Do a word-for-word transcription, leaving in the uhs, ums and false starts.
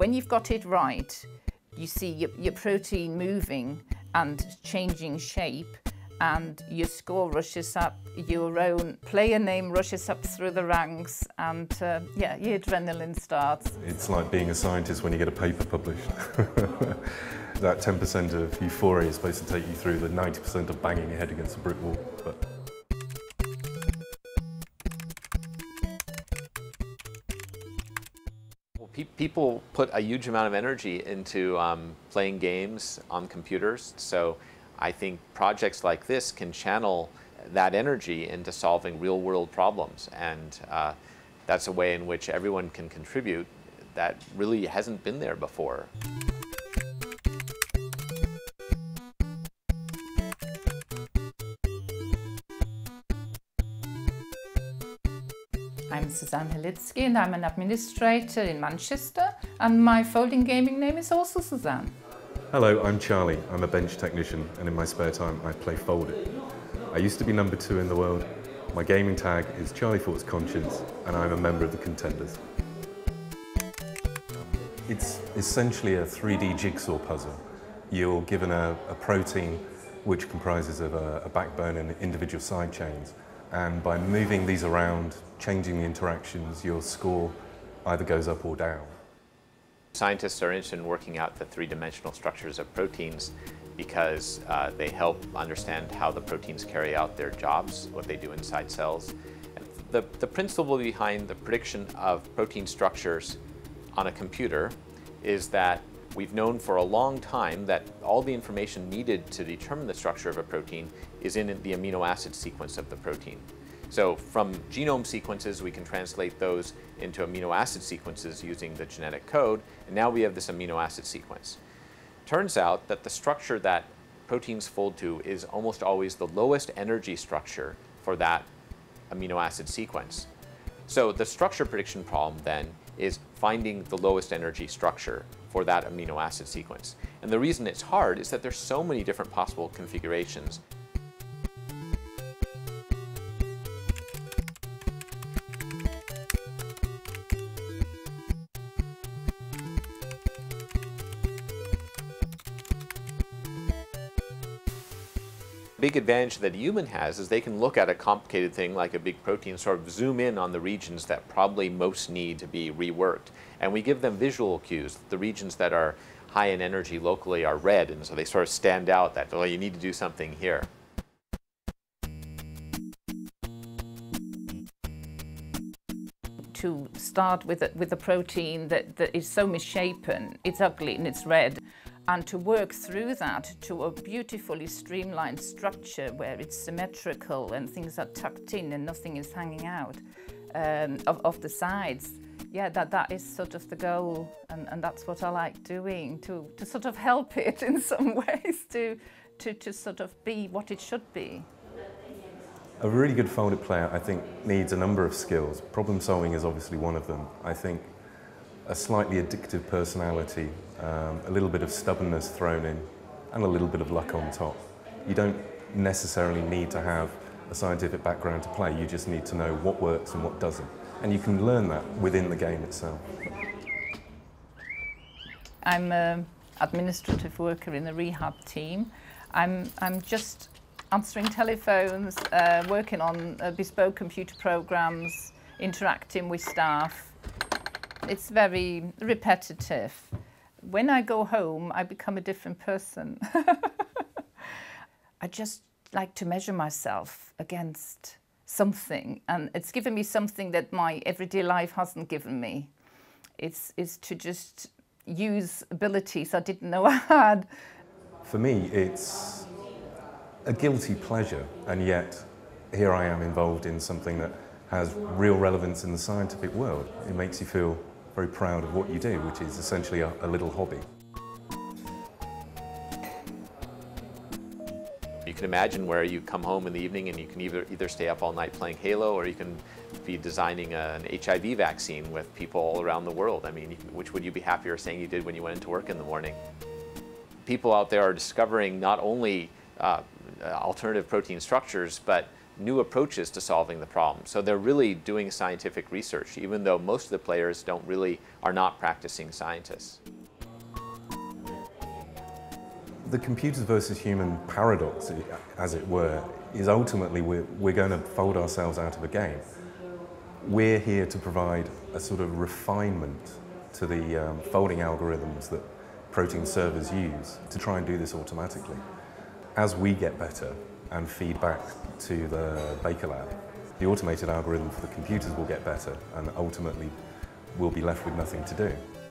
When you've got it right, you see your, your protein moving and changing shape, and your score rushes up, your own player name rushes up through the ranks, and uh, yeah, your adrenaline starts. It's like being a scientist when you get a paper published. That ten percent of euphoria is supposed to take you through the ninety percent of banging your head against a brick wall. But... People put a huge amount of energy into um, playing games on computers, so I think projects like this can channel that energy into solving real-world problems, and uh, that's a way in which everyone can contribute that really hasn't been there before. I'm Suzanne Helitsky, and I'm an administrator in Manchester, and my folding gaming name is also Suzanne. Hello, I'm Charlie. I'm a bench technician, and in my spare time I play Foldit. I used to be number two in the world. My gaming tag is Charlie Ford's Conscience, and I'm a member of the Contenders. It's essentially a three D jigsaw puzzle. You're given a, a protein which comprises of a, a backbone and individual side chains, and by moving these around, changing the interactions, your score either goes up or down. Scientists are interested in working out the three-dimensional structures of proteins because uh, they help understand how the proteins carry out their jobs, what they do inside cells. The, the principle behind the prediction of protein structures on a computer is that we've known for a long time that all the information needed to determine the structure of a protein is in the amino acid sequence of the protein. So from genome sequences, we can translate those into amino acid sequences using the genetic code, and now we have this amino acid sequence. Turns out that the structure that proteins fold to is almost always the lowest energy structure for that amino acid sequence. So the structure prediction problem then is finding the lowest energy structure for that amino acid sequence. And the reason it's hard is that there's so many different possible configurations. The big advantage that a human has is they can look at a complicated thing like a big protein, sort of zoom in on the regions that probably most need to be reworked. And we give them visual cues. The regions that are high in energy locally are red, and so they sort of stand out that, oh, you need to do something here. To start with a, with a protein that, that is so misshapen, it's ugly and it's red, and to work through that to a beautifully streamlined structure where it's symmetrical and things are tucked in and nothing is hanging out um, of, of the sides. Yeah, that, that is sort of the goal, and, and that's what I like doing, to, to sort of help it in some ways to, to, to sort of be what it should be. A really good Foldit player, I think, needs a number of skills. Problem solving is obviously one of them. I think a slightly addictive personality, um, a little bit of stubbornness thrown in, and a little bit of luck on top. You don't necessarily need to have a scientific background to play, you just need to know what works and what doesn't. And you can learn that within the game itself. I'm an administrative worker in the rehab team. I'm, I'm just answering telephones, uh, working on uh, bespoke computer programs, interacting with staff. It's very repetitive. When I go home, I become a different person. I just like to measure myself against something, and it's given me something that my everyday life hasn't given me. It's, it's to just use abilities I didn't know I had. For me, it's a guilty pleasure, and yet here I am involved in something that has real relevance in the scientific world. It makes you feel very proud of what you do, which is essentially a, a little hobby. You can imagine where you come home in the evening and you can either, either stay up all night playing Halo, or you can be designing a, an H I V vaccine with people all around the world. I mean, which would you be happier saying you did when you went into work in the morning? People out there are discovering not only uh, alternative protein structures, but new approaches to solving the problem. So they're really doing scientific research, even though most of the players don't really, are not practicing scientists. The computers versus human paradox, as it were, is ultimately we're, we're going to fold ourselves out of a game. We're here to provide a sort of refinement to the um, folding algorithms that protein servers use to try and do this automatically. As we get better and feed back to the Baker Lab, the automated algorithm for the computers will get better and ultimately we'll be left with nothing to do.